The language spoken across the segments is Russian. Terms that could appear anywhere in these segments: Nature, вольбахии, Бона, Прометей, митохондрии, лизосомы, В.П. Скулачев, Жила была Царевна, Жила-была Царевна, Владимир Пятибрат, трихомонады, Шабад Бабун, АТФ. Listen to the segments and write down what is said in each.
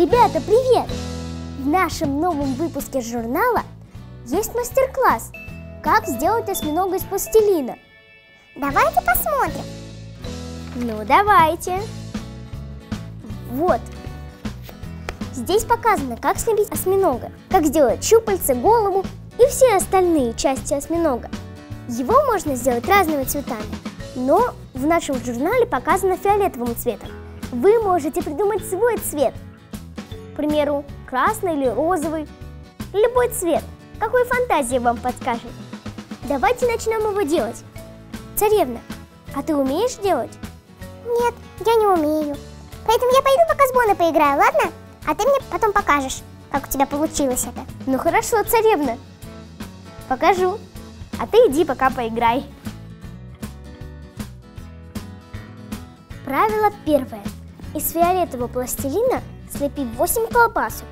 Ребята, привет! В нашем новом выпуске журнала есть мастер-класс «Как сделать осьминога из пластилина». Давайте посмотрим! Ну, давайте! Вот! Здесь показано, как слепить осьминога, как сделать щупальца, голову и все остальные части осьминога. Его можно сделать разными цветами, но в нашем журнале показано фиолетовым цветом. Вы можете придумать свой цвет. К примеру, красный или розовый. Любой цвет, какой фантазия вам подскажет. Давайте начнем его делать. Царевна, а ты умеешь делать? Нет, я не умею. Поэтому я пойду пока с Боной поиграю, ладно? А ты мне потом покажешь, как у тебя получилось это. Ну хорошо, царевна. Покажу. А ты иди пока поиграй. Правило первое. Из фиолетового пластилина слепи 8 колбасок.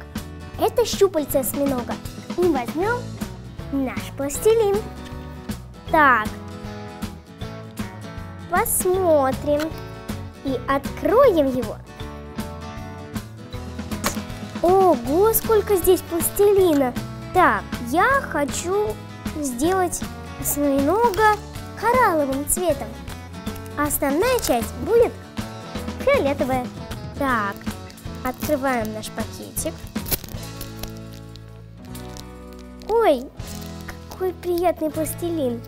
Это щупальца осьминога. И возьмем наш пластилин. Так. Посмотрим. И откроем его. Ого, сколько здесь пластилина. Так, я хочу сделать осьминога коралловым цветом. А основная часть будет фиолетовая. Так, открываем наш пакетик. Ой, какой приятный пластилин.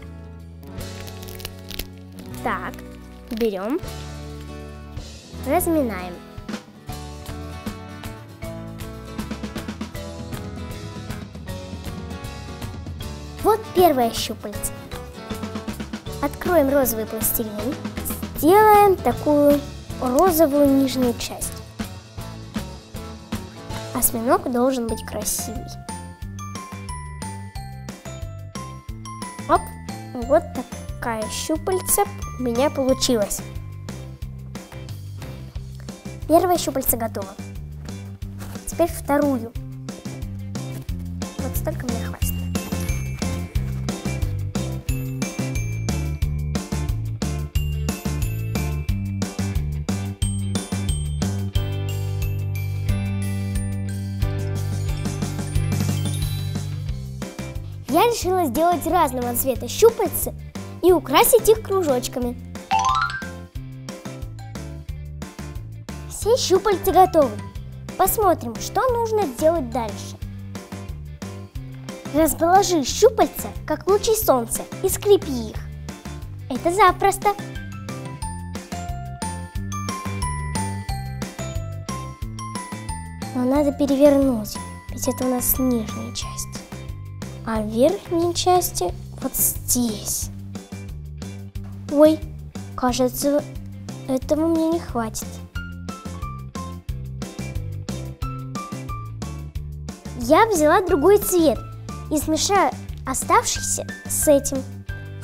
Так, берем, разминаем. Вот первое щупальце. Откроем розовый пластилин. Сделаем такую розовую нижнюю часть. Осьминог должен быть красивый. Оп, вот такая щупальца у меня получилась. Первое щупальце готово. Теперь вторую. Вот столько мне хватит. Я решила сделать разного цвета щупальца и украсить их кружочками. Все щупальца готовы. Посмотрим, что нужно сделать дальше. Разположи щупальца, как лучи солнца, и скрепи их. Это запросто. Но надо перевернуть, ведь это у нас нижняя часть. А в верхней части вот здесь. Ой, кажется, этого мне не хватит. Я взяла другой цвет и смешаю оставшийся с этим.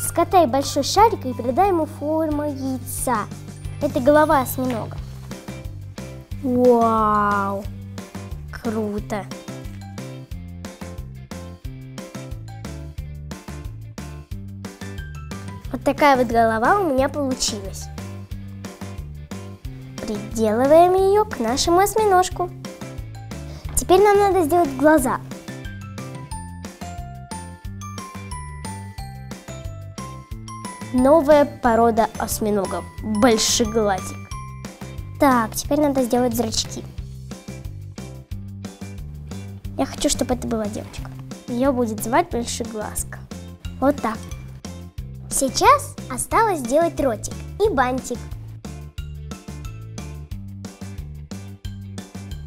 Скатай большой шарик и придай ему форму яйца. Это голова осьминога. Вау, круто! Вот такая вот голова у меня получилась. Приделываем ее к нашему осьминожку. Теперь нам надо сделать глаза. Новая порода осьминогов. Большеглазик. Так, теперь надо сделать зрачки. Я хочу, чтобы это была девочка. Ее будет звать Большеглазка. Вот так. Сейчас осталось сделать ротик и бантик.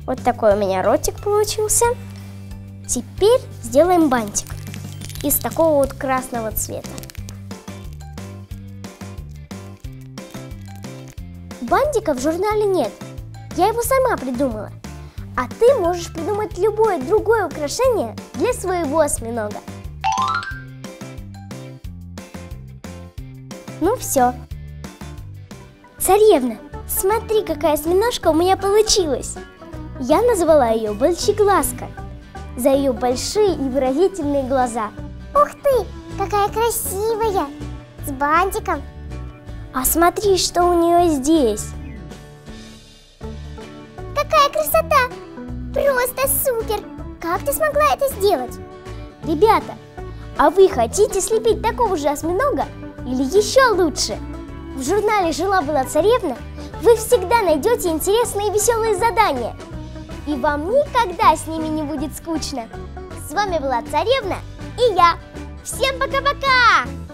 Вот такой у меня ротик получился. Теперь сделаем бантик из такого вот красного цвета. Бантика в журнале нет. Я его сама придумала. А ты можешь придумать любое другое украшение для своего осьминога. Ну все. Царевна, смотри, какая осьминожка у меня получилась. Я назвала ее Большеглазка за ее большие и выразительные глаза. Ух ты, какая красивая, с бантиком. А смотри, что у нее здесь. Какая красота! Просто супер! Как ты смогла это сделать? Ребята, а вы хотите слепить такого же осьминога или еще лучше? В журнале «Жила была Царевна» вы всегда найдете интересные и веселые задания. И вам никогда с ними не будет скучно. С вами была Царевна и я. Всем пока-пока!